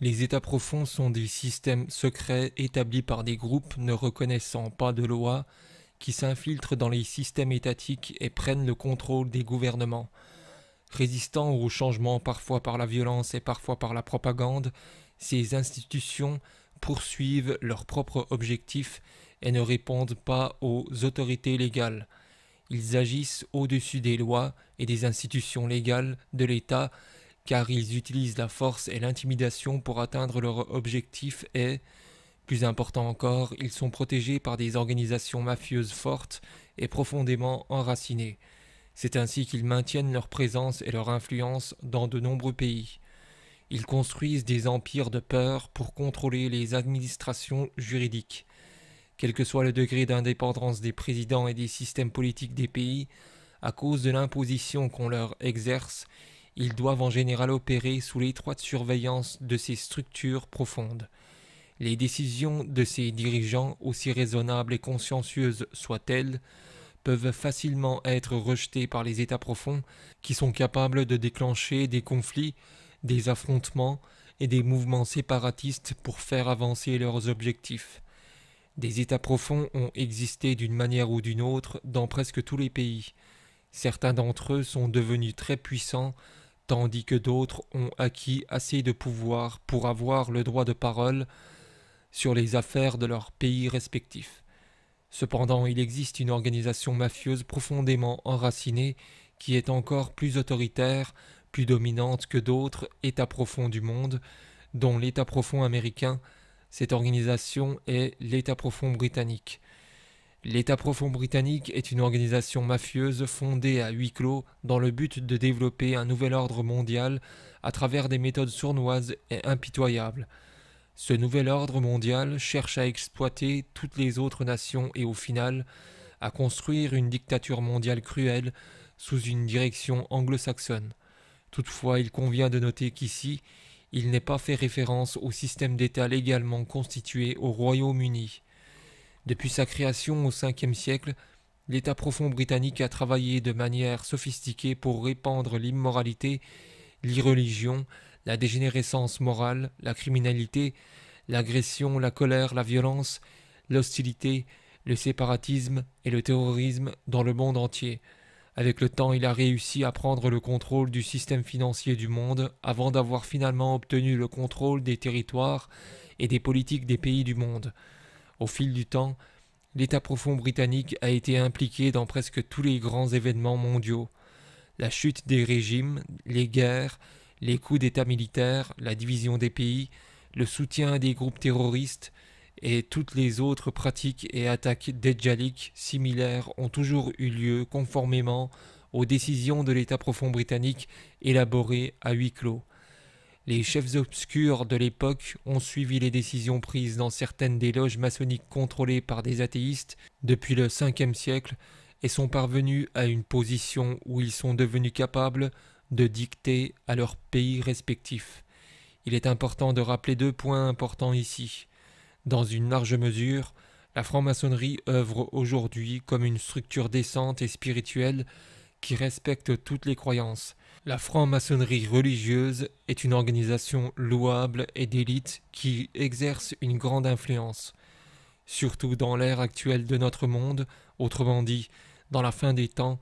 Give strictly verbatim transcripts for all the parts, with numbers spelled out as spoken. Les États profonds sont des systèmes secrets établis par des groupes ne reconnaissant pas de loi qui s'infiltrent dans les systèmes étatiques et prennent le contrôle des gouvernements. Résistant aux changements parfois par la violence et parfois par la propagande, ces institutions poursuivent leurs propres objectifs et ne répondent pas aux autorités légales. Ils agissent au-dessus des lois et des institutions légales de l'État, car ils utilisent la force et l'intimidation pour atteindre leur objectif et, plus important encore, ils sont protégés par des organisations mafieuses fortes et profondément enracinées. C'est ainsi qu'ils maintiennent leur présence et leur influence dans de nombreux pays. Ils construisent des empires de peur pour contrôler les administrations juridiques. Quel que soit le degré d'indépendance des présidents et des systèmes politiques des pays, à cause de l'imposition qu'on leur exerce, ils doivent en général opérer sous l'étroite surveillance de ces structures profondes. Les décisions de ces dirigeants, aussi raisonnables et consciencieuses soient-elles, peuvent facilement être rejetées par les États profonds qui sont capables de déclencher des conflits, des affrontements et des mouvements séparatistes pour faire avancer leurs objectifs. Des États profonds ont existé d'une manière ou d'une autre dans presque tous les pays. Certains d'entre eux sont devenus très puissants, tandis que d'autres ont acquis assez de pouvoir pour avoir le droit de parole sur les affaires de leurs pays respectifs. Cependant, il existe une organisation mafieuse profondément enracinée qui est encore plus autoritaire, plus dominante que d'autres États profonds du monde, dont l'État profond américain. Cette organisation est l'État profond britannique. L'État profond britannique est une organisation mafieuse fondée à huis clos dans le but de développer un nouvel ordre mondial à travers des méthodes sournoises et impitoyables. Ce nouvel ordre mondial cherche à exploiter toutes les autres nations et au final à construire une dictature mondiale cruelle sous une direction anglo-saxonne. Toutefois, il convient de noter qu'ici, il n'est pas fait référence au système d'État légalement constitué au Royaume-Uni. Depuis sa création au cinquième siècle, l'État profond britannique a travaillé de manière sophistiquée pour répandre l'immoralité, l'irreligion, la dégénérescence morale, la criminalité, l'agression, la colère, la violence, l'hostilité, le séparatisme et le terrorisme dans le monde entier. Avec le temps, il a réussi à prendre le contrôle du système financier du monde avant d'avoir finalement obtenu le contrôle des territoires et des politiques des pays du monde. Au fil du temps, l'État profond britannique a été impliqué dans presque tous les grands événements mondiaux. La chute des régimes, les guerres, les coups d'État militaires, la division des pays, le soutien des groupes terroristes et toutes les autres pratiques et attaques dédjaliques similaires ont toujours eu lieu conformément aux décisions de l'État profond britannique élaborées à huis clos. Les chefs obscurs de l'époque ont suivi les décisions prises dans certaines des loges maçonniques contrôlées par des athéistes depuis le cinquième siècle et sont parvenus à une position où ils sont devenus capables de dicter à leurs pays respectifs. Il est important de rappeler deux points importants ici. Dans une large mesure, la franc-maçonnerie œuvre aujourd'hui comme une structure décente et spirituelle qui respecte toutes les croyances. La franc-maçonnerie religieuse est une organisation louable et d'élite qui exerce une grande influence, surtout dans l'ère actuelle de notre monde, autrement dit, dans la fin des temps,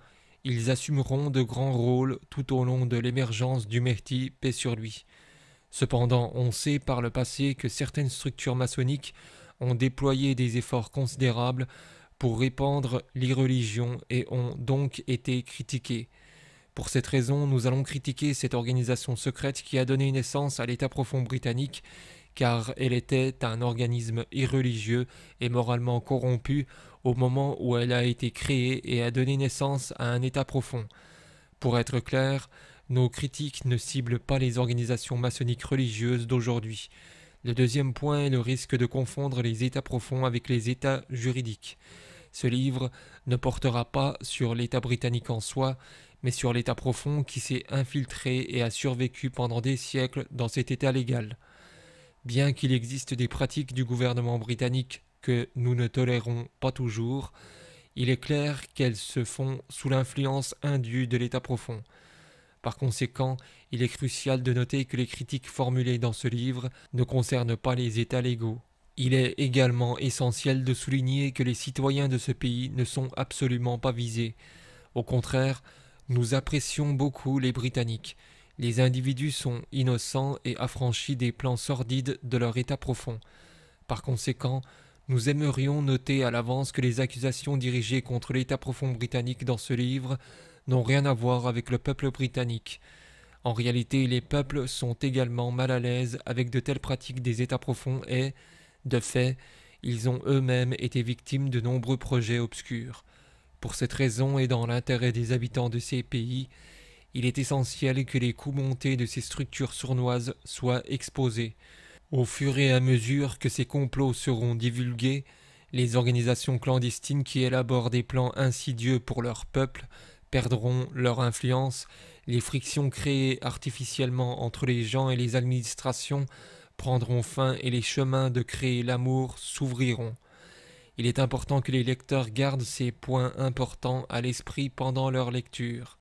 ils assumeront de grands rôles tout au long de l'émergence du Mahdi, paix sur lui. Cependant, on sait par le passé que certaines structures maçonniques ont déployé des efforts considérables pour répandre l'irreligion et ont donc été critiquées. Pour cette raison, nous allons critiquer cette organisation secrète qui a donné naissance à l'État profond britannique, car elle était un organisme irreligieux et moralement corrompu au moment où elle a été créée et a donné naissance à un État profond. Pour être clair, nos critiques ne ciblent pas les organisations maçonniques religieuses d'aujourd'hui. Le deuxième point est le risque de confondre les États profonds avec les États juridiques. Ce livre ne portera pas sur l'État britannique en soi, mais sur l'État profond qui s'est infiltré et a survécu pendant des siècles dans cet État légal. Bien qu'il existe des pratiques du gouvernement britannique que nous ne tolérons pas toujours, il est clair qu'elles se font sous l'influence indue de l'État profond. Par conséquent, il est crucial de noter que les critiques formulées dans ce livre ne concernent pas les États légaux. Il est également essentiel de souligner que les citoyens de ce pays ne sont absolument pas visés. Au contraire, nous apprécions beaucoup les Britanniques. Les individus sont innocents et affranchis des plans sordides de leur état profond. Par conséquent, nous aimerions noter à l'avance que les accusations dirigées contre l'état profond britannique dans ce livre n'ont rien à voir avec le peuple britannique. En réalité, les peuples sont également mal à l'aise avec de telles pratiques des états profonds et, de fait, ils ont eux-mêmes été victimes de nombreux projets obscurs. Pour cette raison et dans l'intérêt des habitants de ces pays, il est essentiel que les coûts montés de ces structures sournoises soient exposés. Au fur et à mesure que ces complots seront divulgués, les organisations clandestines qui élaborent des plans insidieux pour leur peuple perdront leur influence, les frictions créées artificiellement entre les gens et les administrations prendront fin et les chemins de créer l'amour s'ouvriront. Il est important que les lecteurs gardent ces points importants à l'esprit pendant leur lecture.